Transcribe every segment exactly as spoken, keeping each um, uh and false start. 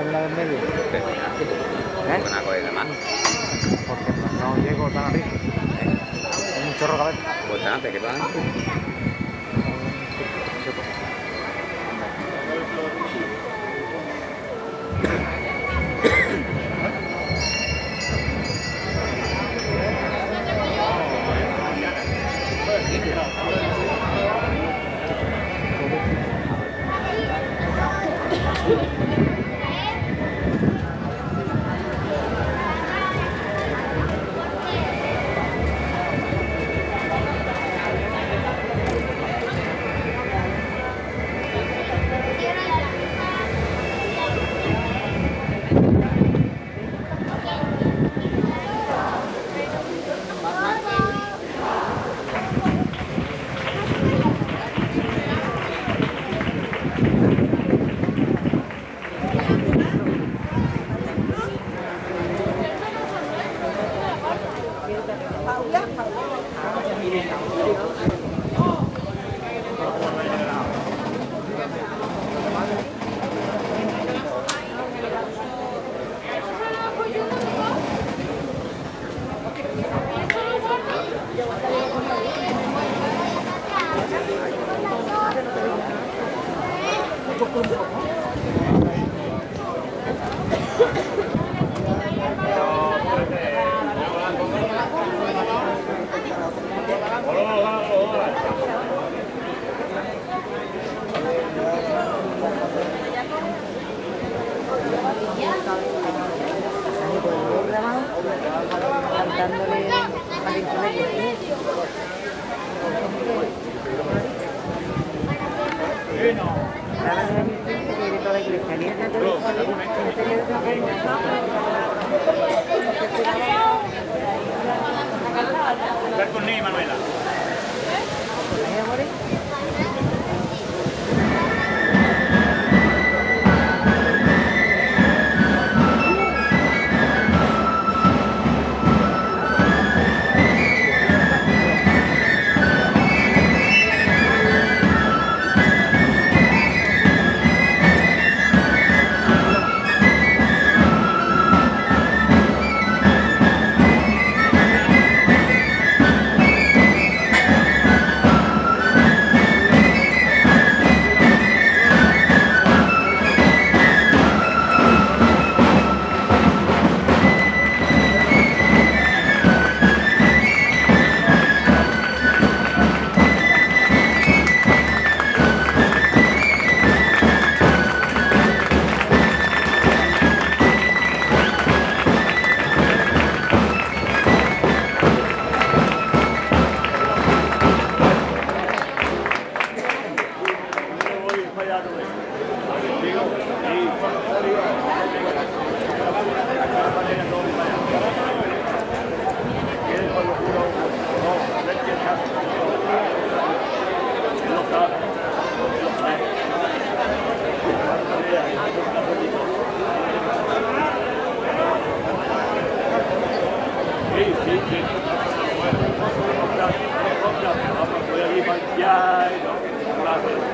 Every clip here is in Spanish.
tabla del medio. ¿Eh? Con algo de mano. Porque no llego tan arriba. ¿Eh? Un chorro cabeza. Pues antes, que tú antes.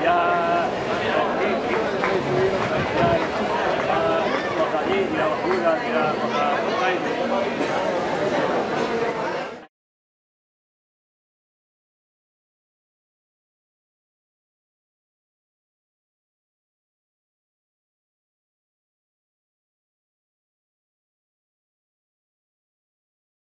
Yeah.